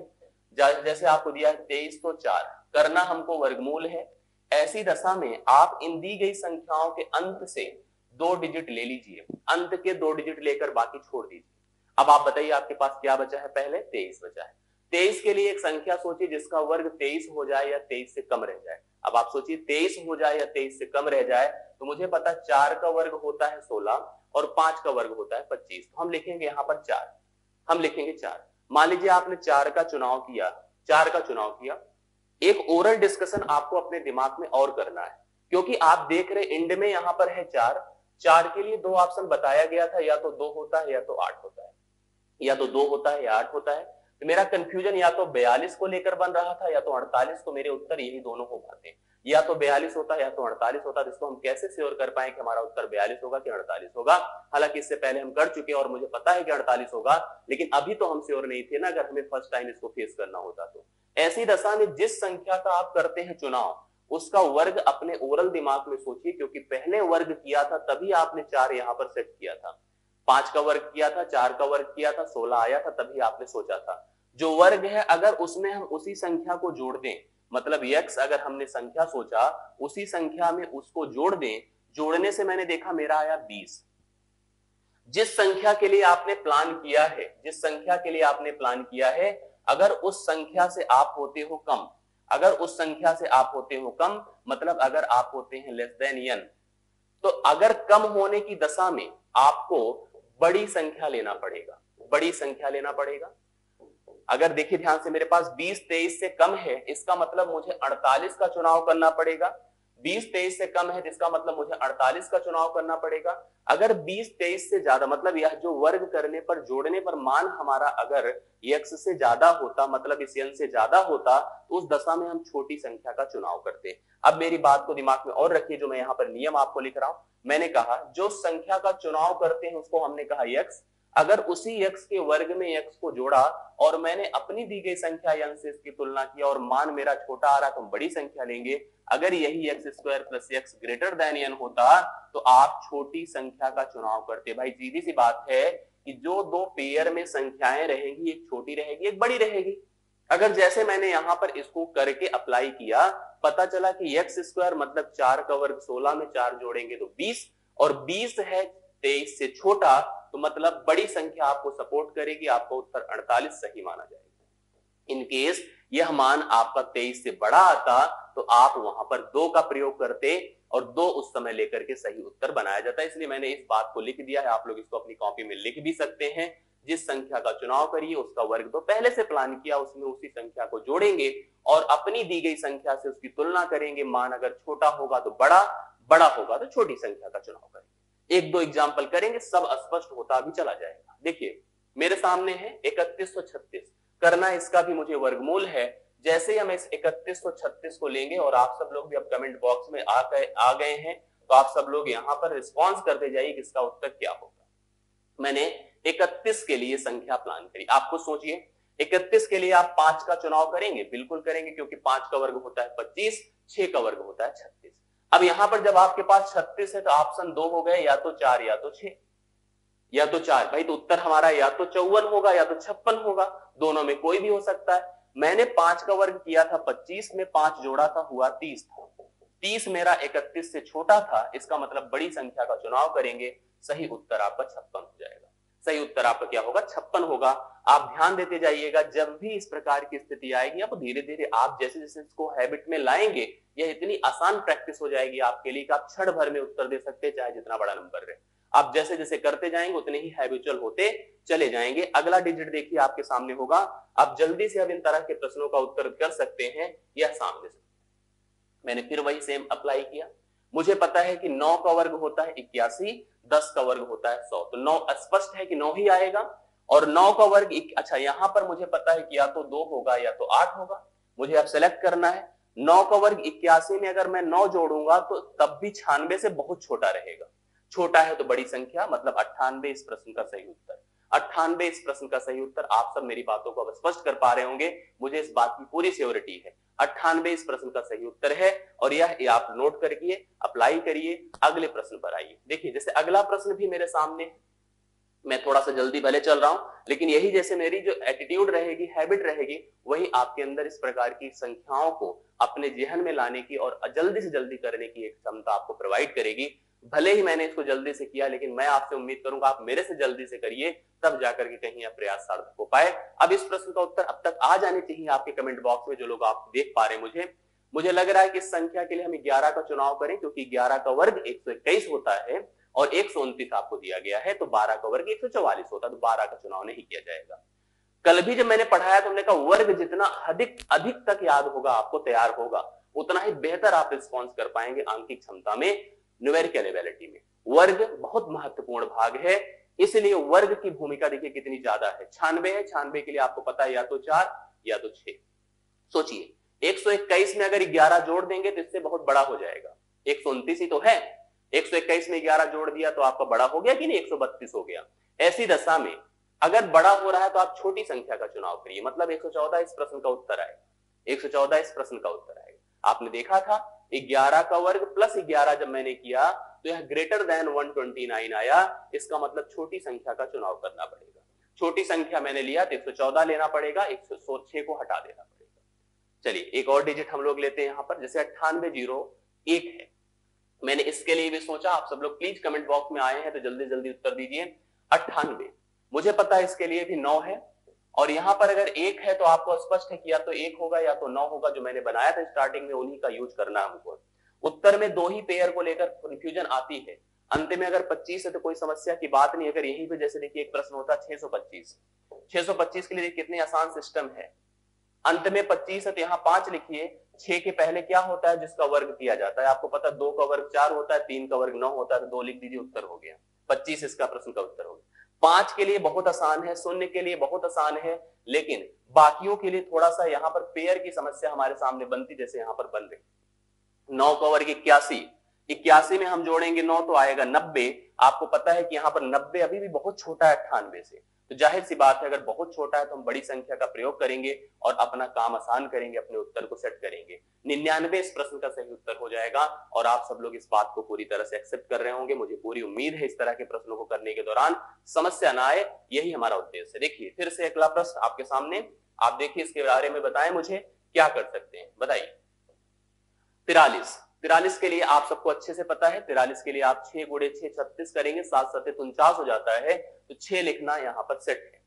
जैसे आपको दिया है तेईस तो चार, करना हमको वर्गमूल है, ऐसी दशा में आप इन दी गई संख्याओं के अंत से दो डिजिट ले लीजिए, अंत के दो डिजिट लेकर बाकी छोड़ दीजिए। अब आप बताइए आपके पास क्या बचा है? पहले तेईस बचा है। तेईस के लिए एक संख्या सोचिए जिसका वर्ग तेईस हो जाए या तेईस से कम रह जाए। अब आप सोचिए तेईस हो जाए या तेईस से कम रह जाए, तो मुझे पता चार का वर्ग होता है सोलह और पांच का वर्ग होता है पच्चीस, तो हम लिखेंगे यहाँ पर चार, हम लिखेंगे चार। मान लीजिए आपने चार का चुनाव किया, चार का चुनाव किया। एक ओरल डिस्कशन आपको अपने दिमाग में और करना है, क्योंकि आप देख रहे एंड में यहाँ पर है चार। चार के लिए दो ऑप्शन बताया गया था, या तो दो होता है या तो आठ होता है, या तो दो होता है या आठ होता है। तो मेरा कंफ्यूजन या तो बयालीस को लेकर बन रहा था या तो अड़तालीस, तो मेरे उत्तर यही दोनों हो पाते हैं, या तो बयालीस होता है या तो अड़तालीस होता है। इसको हम कैसे श्योर कर पाए कि हमारा उत्तर बयालीस होगा कि अड़तालीस होगा? हालांकि इससे पहले हम कर चुके हैं और मुझे पता है कि अड़तालीस होगा, लेकिन अभी तो हम श्योर नहीं थे ना, अगर हमें फर्स्ट टाइम इसको फेस करना होता तो। ऐसी दशा में जिस संख्या का आप करते हैं चुनाव, उसका वर्ग अपने ओरल दिमाग में सोचिए, क्योंकि पहले वर्ग किया था तभी आपने चार यहाँ पर सेट किया था, पांच का वर्ग किया था, चार का वर्ग किया था, सोलह आया था तभी आपने सोचा था। जो वर्ग है अगर उसमें हम उसी संख्या को जोड़ दें, मतलब x अगर हमने संख्या सोचा उसी संख्या में उसको जोड़ दें, जोड़ने से मैंने देखा मेरा आया बीस। जिस संख्या के लिए आपने प्लान किया है, जिस संख्या के लिए आपने प्लान किया है अगर उस संख्या से आप होते हो कम, अगर उस संख्या से आप होते हो कम मतलब अगर आप होते हैं लेस देन n, तो अगर कम होने की दशा में आपको बड़ी संख्या लेना पड़ेगा, बड़ी संख्या लेना पड़ेगा। अगर देखिए ध्यान से, मेरे पास बीस तेईस से कम है, इसका मतलब मुझे अड़तालीस का चुनाव करना पड़ेगा। बीस तेईस से कम है जिसका मतलब मुझे अड़तालीस का चुनाव करना पड़ेगा। अगर बीस तेईस से ज्यादा मतलब यह जो वर्ग करने पर, जोड़ने पर मान हमारा अगर x से ज्यादा होता, मतलब इस n से ज्यादा होता, तो उस दशा में हम छोटी संख्या का चुनाव करते। अब मेरी बात को दिमाग में और रखिए, जो मैं यहाँ पर नियम आपको लिख रहा हूं, मैंने कहा जो संख्या का चुनाव करते हैं उसको हमने कहा x, अगर उसी x के वर्ग में x को जोड़ा और मैंने अपनी दी गई संख्या n से इसकी तुलना किया और मान मेरा छोटा आ रहा तो हम बड़ी संख्या लेंगे। अगर यही x square plus x greater than n होता तो आप छोटी संख्या का चुनाव करते। भाई सीधी सी बात है कि जो दो पेयर में संख्याएं रहेंगी, एक छोटी रहेगी एक बड़ी रहेगी। अगर जैसे मैंने यहाँ पर इसको करके अप्लाई किया, पता चला कि एक्स स्क्वायर मतलब चार का वर्ग सोलह में चार जोड़ेंगे तो बीस, और बीस है तेईस से छोटा तो मतलब बड़ी संख्या आपको सपोर्ट करेगी, आपको उत्तर अड़तालीस सही माना जाएगा। इनकेस यह मान आपका तेईस से बड़ा आता तो आप वहां पर दो का प्रयोग करते और दो उस समय लेकर के सही उत्तर बनाया जाता है। इसलिए मैंने इस बात को लिख दिया है, आप लोग इसको अपनी कॉपी में लिख भी सकते हैं। जिस संख्या का चुनाव करिए उसका वर्ग तो पहले से प्लान किया, उसमें उसी संख्या को जोड़ेंगे और अपनी दी गई संख्या से उसकी तुलना करेंगे। मान अगर छोटा होगा तो बड़ा, बड़ा होगा तो छोटी संख्या का चुनाव करेंगे। एक दो एग्जाम्पल करेंगे, सब स्पष्ट होता भी चला जाएगा। देखिए मेरे सामने है इकतीस सौ छत्तीस, करना इसका भी मुझे वर्गमूल है। जैसे ही हम इस इकतीस सौ छत्तीस को लेंगे, और आप सब लोग भी अब कमेंट बॉक्स में आ गए आ गए हैं, तो आप सब लोग यहाँ पर रिस्पॉन्स करते जाइए कि इसका उत्तर क्या होगा। मैंने इकतीस के लिए संख्या प्लान करी। आपको सोचिए इकतीस के लिए आप पांच का चुनाव करेंगे, बिल्कुल करेंगे, क्योंकि पांच का वर्ग होता है पच्चीस, छह का वर्ग होता है छत्तीस। अब यहां पर जब आपके पास छत्तीस है तो ऑप्शन दो हो गए, या तो चार या तो छह या तो चार। भाई तो उत्तर हमारा या तो चौवन होगा या तो छप्पन होगा, दोनों में कोई भी हो सकता है। मैंने पांच का वर्ग किया था पच्चीस में, पांच जोड़ा था हुआ तीस था, तीस मेरा इकतीस से छोटा था, इसका मतलब बड़ी संख्या का चुनाव करेंगे। सही उत्तर आपका छप्पन हो जाएगा। सही उत्तर आपका क्या होगा? छप्पन होगा। आप ध्यान देते जाइएगा, जब भी इस प्रकार की स्थिति आएगी आप धीरे धीरे आप जैसे जैसे इसको हैबिट में लाएंगे, यह इतनी आसान प्रैक्टिस हो जाएगी आपके लिए कि आप क्षण भर में उत्तर दे सकते हैं, चाहे जितना बड़ा नंबर रहे। आप जैसे जैसे करते जाएंगे उतने ही हैबिचुअल होते चले जाएंगे। अगला डिजिट देखिए आपके सामने होगा, आप जल्दी से अब इन तरह के प्रश्नों का उत्तर कर सकते हैं। यह सामने से मैंने फिर वही सेम अप्लाई किया। मुझे पता है कि नौ का वर्ग होता है इक्यासी, दस का वर्ग होता है सौ, तो नौ स्पष्ट है कि नौ ही आएगा। और नौ का वर्ग एक, अच्छा यहाँ पर मुझे पता है कि या तो दो होगा या तो आठ होगा, मुझे अब सेलेक्ट करना है। नौ का वर्ग इक्यासी में अगर मैं नौ जोड़ूंगा तो तब भी छियानवे से बहुत छोटा रहेगा, छोटा है तो बड़ी संख्या मतलब अट्ठानवे। इस प्रश्न का सही उत्तर अट्ठानवे। इस प्रश्न का सही उत्तर, आप सब मेरी बातों को अब स्पष्ट कर पा रहे होंगे, मुझे इस बात की पूरी श्योरिटी है। अट्ठानवे इस प्रश्न का सही उत्तर है, और यह आप नोट करके अप्लाई करिए। अगले प्रश्न पर आइए। देखिए जैसे अगला प्रश्न भी मेरे सामने है, मैं थोड़ा सा जल्दी भले चल रहा हूं, लेकिन यही जैसे मेरी जो एटीट्यूड रहेगी, हैबिट रहेगी, वही आपके अंदर इस प्रकार की संख्याओं को अपने जेहन में लाने की और जल्दी से जल्दी करने की एक क्षमता आपको प्रोवाइड करेगी। भले ही मैंने इसको जल्दी से किया, लेकिन मैं आपसे उम्मीद करूंगा आप मेरे से जल्दी से करिए, तब जाकर के कहीं आप प्रयास सार्थक हो पाए। अब इस प्रश्न का उत्तर अब तक आ जाने चाहिए आपके कमेंट बॉक्स में, जो लोग आप देख पा रहे हैं। मुझे मुझे लग रहा है कि इस संख्या के लिए हम ग्यारह का चुनाव करें, क्योंकि ग्यारह का वर्ग एक सौ इक्कीस होता है और एक सौ उनतीस आपको दिया गया है, तो बारह का वर्ग एक सौ चौवालीस होता है, तो बारह का चुनाव नहीं किया जाएगा। कल भी जब मैंने पढ़ाया तो हमने कहा वर्ग जितना अधिक अधिक तक याद होगा आपको, तैयार होगा, उतना ही बेहतर आप रिस्पॉन्स कर पाएंगे आंकिक क्षमता में, न्यूमेरिकल एबिलिटी में। वर्ग बहुत महत्वपूर्ण भाग है, इसलिए वर्ग की भूमिका देखिए कितनी ज्यादा है। छियानवे है, छियानवे के लिए आपको पता है या तो चार या तो छह। सोचिए एक सौ इक्कीस में अगर ग्यारह जोड़ देंगे तो इससे बहुत बड़ा हो जाएगा, एक सौ उनतीस ही तो है। एक सौ इक्कीस में ग्यारह जोड़ दिया तो आपका बड़ा हो गया कि नहीं, एक सौ बत्तीस हो गया। ऐसी दशा में अगर बड़ा हो रहा है तो आप छोटी संख्या का चुनाव करिए, मतलब एक सौ चौदह इस प्रश्न का उत्तर आएगा। एक सौ चौदह इस प्रश्न का उत्तर आएगा। आपने देखा था ग्यारह का वर्ग प्लस ग्यारह जब मैंने किया तो यह ग्रेटर देन एक सौ उनतीस आया। इसका मतलब छोटी संख्या का चुनाव करना पड़ेगा। छोटी संख्या मैंने लिया तो एक सौ चौदह लेना पड़ेगा, एक सौ छह को हटा देना पड़ेगा। चलिए एक और डिजिट हम लोग लेते हैं यहाँ पर, जैसे अट्ठानवे जीरो एक है। मैंने इसके लिए भी सोचा, आप सब लोग प्लीज कमेंट बॉक्स में आए हैं तो जल्दी जल्दी उत्तर दीजिए। अट्ठानवे मुझे पता है इसके लिए भी नौ है और यहाँ पर अगर एक है तो आपको स्पष्ट है कि या तो एक होगा या तो नौ होगा, जो मैंने बनाया था स्टार्टिंग में उन्हीं का यूज करना हमको। उत्तर में दो ही पेयर को लेकर कंफ्यूजन आती है। अंत में अगर पच्चीस है तो कोई समस्या की बात नहीं। अगर यहीं पे जैसे देखिए एक प्रश्न होता है छह सौ पच्चीस, छह सौ पच्चीस के लिए कितनी आसान सिस्टम है। अंत में पच्चीस है तो यहाँ पांच लिखिए, छह के पहले क्या होता है जिसका वर्ग किया जाता है, आपको पता दो का वर्ग चार होता है, तीन का वर्ग नौ होता है, तो दो लिख दीजिए, उत्तर हो गया। पच्चीस इसका प्रश्न का उत्तर हो गया। पांच के लिए बहुत आसान है, शून्य के लिए बहुत आसान है, लेकिन बाकियों के लिए थोड़ा सा यहाँ पर पेयर की समस्या हमारे सामने बनती, जैसे यहाँ पर बन रही। नौ का वर्ग इक्यासी, इक्यासी में हम जोड़ेंगे नौ तो आएगा नब्बे। आपको पता है कि यहाँ पर नब्बे अभी भी बहुत छोटा है अट्ठानवे से, तो जाहिर सी बात है अगर बहुत छोटा है तो हम बड़ी संख्या का प्रयोग करेंगे और अपना काम आसान करेंगे, अपने उत्तर को सेट करेंगे। निन्यानवे इस प्रश्न का सही उत्तर हो जाएगा और आप सब लोग इस बात को पूरी तरह से एक्सेप्ट कर रहे होंगे। मुझे पूरी उम्मीद है इस तरह के प्रश्नों को करने के दौरान समस्या ना आए, यही हमारा उद्देश्य है। देखिए फिर से अगला प्रश्न आपके सामने, आप देखिए इसके बारे में बताएं मुझे क्या कर सकते हैं, बताइए। तिरालीस तिरालीस के लिए आप सबको अच्छे से पता है, तिरालीस के लिए आप छह गुड़े छह छत्तीस करेंगे, सात सत्य उनचास हो जाता है, तो छह लिखना यहाँ पर सेट है।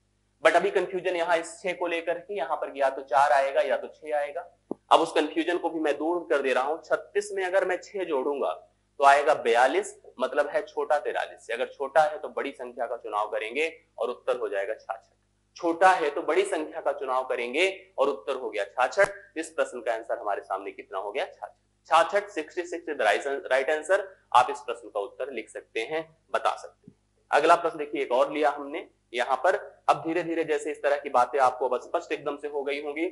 बट अभी कंफ्यूजन यहाँ इस छह को लेकर के, यहाँ पर या तो चार आएगा या तो छह आएगा। अब उस कंफ्यूजन को भी मैं दूर कर दे रहा हूँ। छत्तीस में अगर मैं छह जोड़ूंगा तो आएगा बयालीस, मतलब है छोटा तिरालीस से। अगर छोटा है तो बड़ी संख्या का चुनाव करेंगे और उत्तर हो जाएगा छियासठ। छोटा है तो बड़ी संख्या का चुनाव करेंगे और उत्तर हो गया छियासठ। इस प्रश्न का आंसर हमारे सामने कितना हो गया, छियासठ। छियासठ छियासठ राइट आंसर। आप इस प्रश्न का उत्तर लिख सकते हैं, बता सकते हैं। अगला प्रश्न देखिए एक और लिया हमने यहाँ पर। अब धीरे धीरे जैसे इस तरह की बातें आपको बस स्पष्ट एकदम से हो गई होंगी।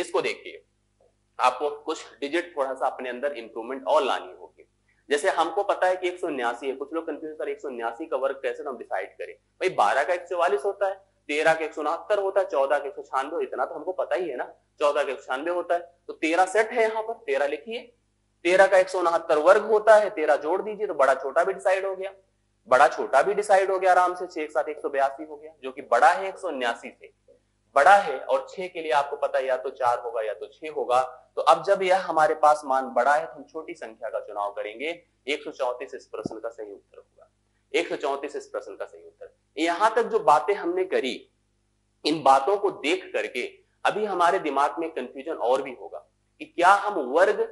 इसको देखिए, आपको कुछ डिजिट थोड़ा सा अपने अंदर इंप्रूवमेंट और लानी होगी। जैसे हमको पता है कि एक सौ उन्यासी है, कुछ लोग कंफ्यूज सर एक सौ उन्यासी का वर्ग कैसे हम डिसाइड करें। भाई बारह का एक सौ चौवालीस होता है, तेरह का एक सौ उनहत्तर होता है, चौदह का एक सौ छियानवे, इतना तो हमको पता ही है ना, चौदह का एक सौ छियानवे होता है। तो तेरह सेट है यहाँ पर, तेरह लिखिए। तेरह का एक सौ उनहत्तर वर्ग होता है, तेरह जोड़ दीजिए तो बड़ा छोटा भी डिसाइड हो गया, बड़ा छोटा भी डिसाइड हो गया आराम से। छह के साथ एक सौ बयासी हो गया, जो कि बड़ा है एक सौ उन्यासी से, बड़ा है। और छह के लिए आपको पता है या तो चार होगा या तो छह होगा। तो अब जब यह हमारे पास मान बड़ा है तो हम छोटी संख्या का चुनाव करेंगे। एक सौ चौतीस इस प्रश्न का सही उत्तर होगा। एक सौ चौतीस इस प्रश्न का सही उत्तर। यहां तक जो बातें हमने करी, इन बातों को देख करके अभी हमारे दिमाग में कंफ्यूजन और भी होगा कि क्या हम वर्ग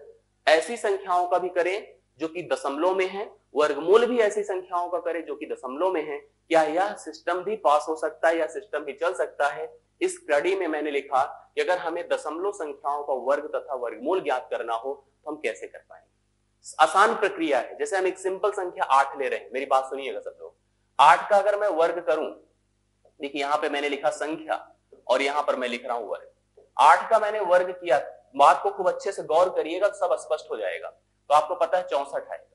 ऐसी संख्याओं का भी करें जो कि दशमलव में है, वर्गमूल भी ऐसी संख्याओं का करें जो कि दशमलव में है। क्या यह सिस्टम भी पास हो सकता है या सिस्टम भी चल सकता है। इस स्टडी में मैंने लिखा कि अगर हमें दशमलव संख्याओं का वर्ग तथा वर्गमूल ज्ञात करना हो तो हम कैसे कर पाएंगे। आसान प्रक्रिया है। जैसे हम एक सिंपल संख्या आठ ले रहे हैं, मेरी बात सुनिएगा सब लोग। आठ का अगर मैं वर्ग करूं, देखिए यहाँ पे मैंने लिखा संख्या और यहाँ पर मैं लिख रहा हूं वर्ग। आठ का मैंने वर्ग किया, बात को खूब अच्छे से गौर करिएगा तो सब स्पष्ट हो जाएगा। तो आपको पता है चौसठ आएगा।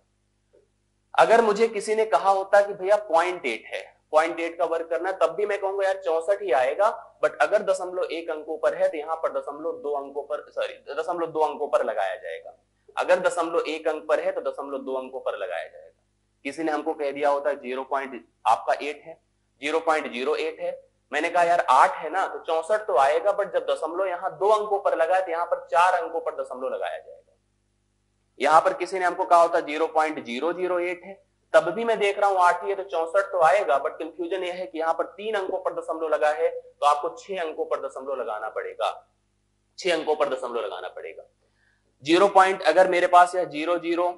अगर मुझे किसी ने कहा होता कि भैया पॉइंट एट है, पॉइंट एट का वर्ग करना, तब भी मैं कहूंगा यार चौसठ ही आएगा। बट अगर दशमलव एक अंकों पर है तो यहाँ पर दशमलव दो अंकों पर सॉरी दशमलव दो अंकों पर लगाया जाएगा। अगर दशमलव एक अंक पर है तो दशमलव दो अंकों पर लगाया जाएगा। किसी ने हमको कह दिया होता जीरो पॉइंट आपका एट है, जीरो पॉइंट जीरो एट है, मैंने कहा यार आठ है ना तो चौसठ तो आएगा। बट जब दशमलव यहाँ दो अंकों पर लगा तो यहाँ पर चार अंकों पर दशमलव लगाया जाएगा। यहाँ पर किसी ने हमको कहा होता zero point zero zero eight है, तब भी मैं देख रहा हूँ आठ ही है तो चौसठ तो आएगा। बट कंफ्यूजन यह है कि यहाँ पर तीन अंकों पर दशमलव लगा है तो आपको छह अंकों पर दशमलव लगाना पड़ेगा, छह अंकों पर दशमलव लगाना पड़ेगा। जीरो पॉइंट अगर मेरे पास यह जीरो जीरो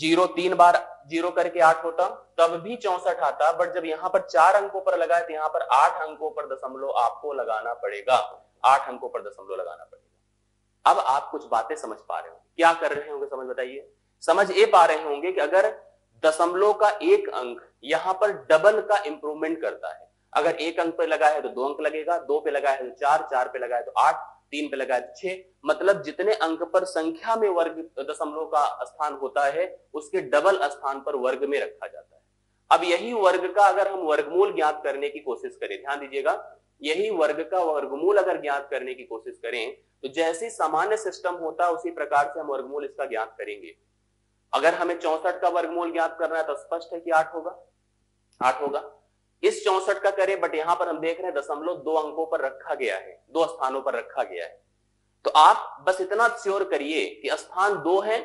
जीरो तीन बार जीरो करके आठ होता तब भी चौसठ आता। बट जब यहाँ पर चार अंकों पर लगा है तो यहाँ पर आठ अंकों पर दशमलव आपको लगाना पड़ेगा, आठ अंकों पर दशमलव लगाना पड़ेगा। अब आप कुछ बातें समझ पा रहे हो, क्या कर रहे होंगे समझ बताइए। समझ ये पा रहे होंगे कि अगर दशमलव का एक अंक यहाँ पर डबल का इंप्रूवमेंट करता है। अगर एक अंक पे लगा है तो दो अंक लगेगा, दो पे लगा है तो चार, चार पे लगा है तो आठ, तीन पे लगा है तो छह। मतलब जितने अंक पर संख्या में वर्ग दशमलव का स्थान होता है उसके डबल स्थान पर वर्ग में रखा जाता है। अब यही वर्ग का अगर हम वर्गमूल ज्ञात करने की कोशिश करें, ध्यान दीजिएगा, यही वर्ग का वर्गमूल अगर ज्ञात करने की कोशिश करें तो जैसे सामान्य सिस्टम होता है उसी प्रकार से हम वर्गमूल इसका ज्ञात करेंगे। अगर हमें चौसठ का वर्गमूल ज्ञात करना है तो स्पष्ट है कि आठ होगा, आठ होगा। इस चौसठ का करें, बट यहां पर हम देख रहे हैं दशमलव दो अंकों पर रखा गया है, दो स्थानों पर रखा गया है। तो आप बस इतना श्योर करिए कि स्थान दो है,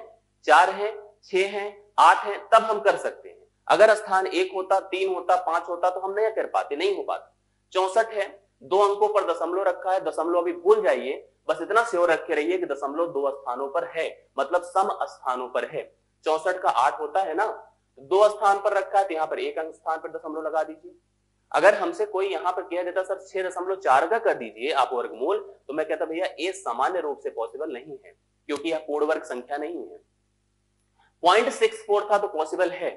चार है, छह है, आठ है, तब हम कर सकते हैं। अगर स्थान एक होता, तीन होता, पांच होता तो हम नहीं कर पाते, नहीं हो पाता। चौसठ है, दो अंकों पर दशमलव रखा है, दशमलव अभी भूल जाइए, बस इतना श्योर रखे रहिए कि दशमलव दो स्थानों पर है, मतलब सम स्थानों पर है। चौसठ का आठ होता है ना, दो स्थान पर रखा है तो यहाँ पर एक अंक स्थान पर दशमलव लगा दीजिए। अगर हमसे कोई यहाँ पर कह देता सर छह दशमलव चार का कर दीजिए आप वर्गमूल, तो मैं कहता भैया ये सामान्य रूप से पॉसिबल नहीं है क्योंकि यह पूर्ण वर्ग संख्या नहीं है। पॉइंट सिक्स फोर था तो पॉसिबल है,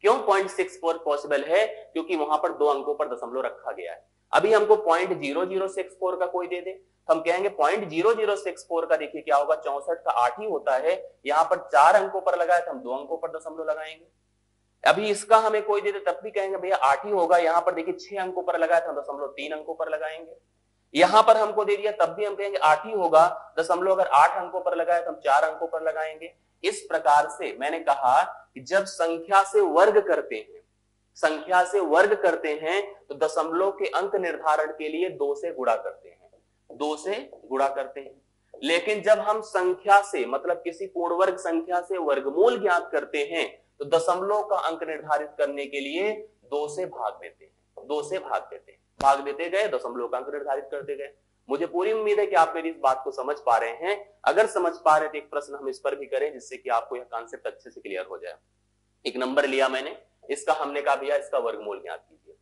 क्यों पॉइंट सिक्स फोर पॉसिबल है? क्योंकि वहां पर दो अंकों पर दशमलव रखा गया है। अभी हमको point zero zero six four का कोई दे दे तो हम कहेंगे point zero zero six four का देखिए क्या होगा, चौसठ का आठ ही होता है, यहाँ पर चार अंकों पर लगा है तो हम दो अंकों पर दशमलव लगाएंगे। अभी इसका हमें कोई दे दे तब भी कहेंगे भैया आठ ही होगा, यहाँ पर देखिए छह अंकों पर लगा है तो हम दशमलव तीन अंकों पर लगाएंगे। यहाँ पर हमको दे दिया तब भी हम कहेंगे आठ ही होगा, दशमलव अगर आठ अंकों पर लगा है तो हम चार अंकों पर लगाएंगे। इस प्रकार से मैंने कहा कि जब संख्या से वर्ग करते हैं, संख्या से वर्ग करते हैं तो दशमलव के अंक निर्धारण के लिए दो से गुणा करते हैं, दो से गुणा करते हैं। लेकिन जब हम संख्या से मतलब किसी पूर्ण वर्ग संख्या से वर्गमूल ज्ञात करते हैं तो दशमलव का अंक निर्धारित करने के लिए दो से भाग देते हैं, दो से भाग देते हैं, भाग देते गए दशमलव का अंक निर्धारित करते गए। मुझे पूरी उम्मीद है कि आप मेरी इस बात को समझ पा रहे हैं। अगर समझ पा रहे हैं तो एक प्रश्न हम इस पर भी करें जिससे कि आपको यह कॉन्सेप्ट अच्छे से क्लियर हो जाए। एक नंबर लिया मैंने, इसका हमने कहा भैया इसका वर्गमूल ज्ञात कीजिए।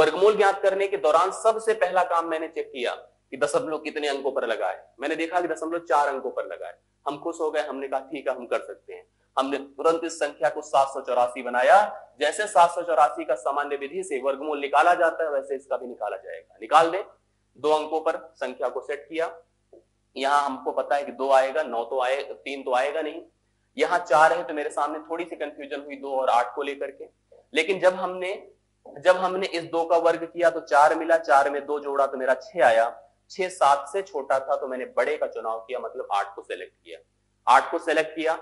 वर्गमूल ज्ञात करने के दौरान सबसे पहला काम मैंने चेक किया कि दशमलव कितने अंकों पर लगा है, मैंने देखा कि दशमलव चार अंकों पर लगा है। हम खुश हो गए, हमने कहा ठीक है हम कर सकते हैं। हमने तुरंत इस संख्या को सात सौ चौरासी बनाया। जैसे सात सौ चौरासी का सामान्य विधि से वर्गमूल निकाला जाता है वैसे इसका भी निकाला जाएगा। निकाल दे, दो अंकों पर संख्या को सेट किया। यहाँ हमको पता है कि दो आएगा, नौ तो आए, तीन तो आएगा नहीं, यहाँ चार है तो मेरे सामने थोड़ी सी कंफ्यूजन हुई दो और आठ को लेकर के। लेकिन जब हमने जब हमने इस दो का वर्ग किया तो चार मिला, चार में दो जोड़ा तो मेरा छह आया, छह सात से छोटा था तो मैंने बड़े का चुनाव किया, मतलब आठ को सेलेक्ट किया। आठ को सेलेक्ट किया,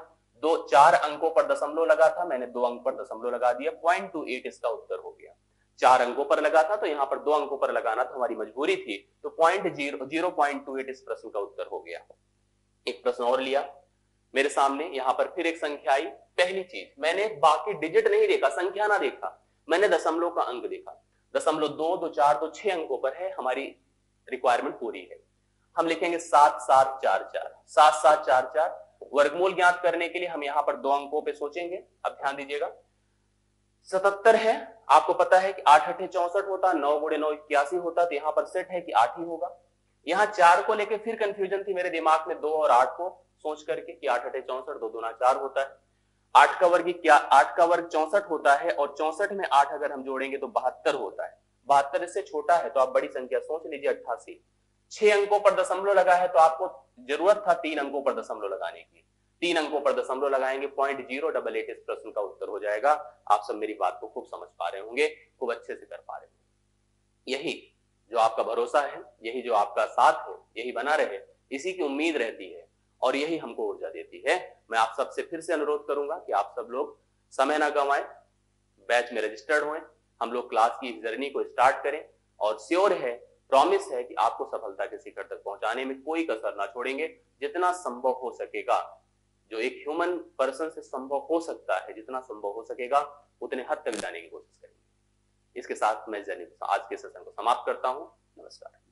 दो चार अंकों पर दशमलव लगा था, मैंने दो अंक पर दशमलव लगा दिया, पॉइंट टू एट इसका उत्तर हो गया। चार अंकों पर लगा था तो यहाँ पर दो अंकों पर लगाना था, हमारी मजबूरी थी, तो point zero zero point two eight इस प्रश्न का उत्तर हो गया। एक प्रश्न और लिया मेरे सामने, यहाँ पर फिर एक संख्या आई। पहली चीज मैंने बाकी डिजिट नहीं देखा, संख्या ना देखा, मैंने दशमलव का अंक देखा, दशमलव दो दो चार दो छह अंकों पर है, हमारी रिक्वायरमेंट पूरी है। हम लिखेंगे सात सात चार चार, सात सात चार चार। वर्गमूल ज्ञात करने के लिए हम यहाँ पर दो अंकों पे सोचेंगे। अब ध्यान दीजिएगा, सतहत्तर है, आपको पता है कि आठ अठे चौसठ होता, नौ गुणे नौ इक्यासी होता, तो यहाँ पर सेट है कि आठ ही होगा। यहाँ चार को लेकर फिर कंफ्यूजन थी मेरे दिमाग में, दो और आठ को सोच करके कि आठ अठे चौसठ, दो दूना चार होता है, आठ का वर्ग क्या, आठ का वर्ग चौसठ होता है, और चौसठ में आठ अगर हम जोड़ेंगे तो बहत्तर होता है, बहत्तर इससे छोटा है तो आप बड़ी संख्या सोच लीजिए अट्ठासी। छह अंकों पर दशमलव लगा है तो आपको जरूरत था तीन अंकों पर दशमलव लगाने की, तीन अंकों पर दशमलव लगाएंगे, पॉइंट जीरो डबल एट इस प्रश्न का उत्तर हो जाएगा। आप सब मेरी बात को खूब समझ पा रहे होंगे, खूब अच्छे से कर पा रहे होंगे। यही जो आपका भरोसा है, यही जो आपका साथ है, यही बना रहे, इसी की उम्मीद रहती है और यही हमको ऊर्जा देती है। मैं आप सबसे फिर से अनुरोध करूंगा कि आप सब लोग समय ना गंवाएं, बैच में रजिस्टर्ड होएं, हम लोग क्लास की जर्नी को स्टार्ट करें, और श्योर है, प्रॉमिस है कि आपको सफलता के शिखर तक पहुंचाने में कोई कसर ना छोड़ेंगे। जितना संभव हो सकेगा, जो एक ह्यूमन पर्सन से संभव हो सकता है, जितना संभव हो सकेगा उतने हद तक जाने की कोशिश करेंगे। इसके साथ मैं आज के सेशन को समाप्त करता हूँ। नमस्कार।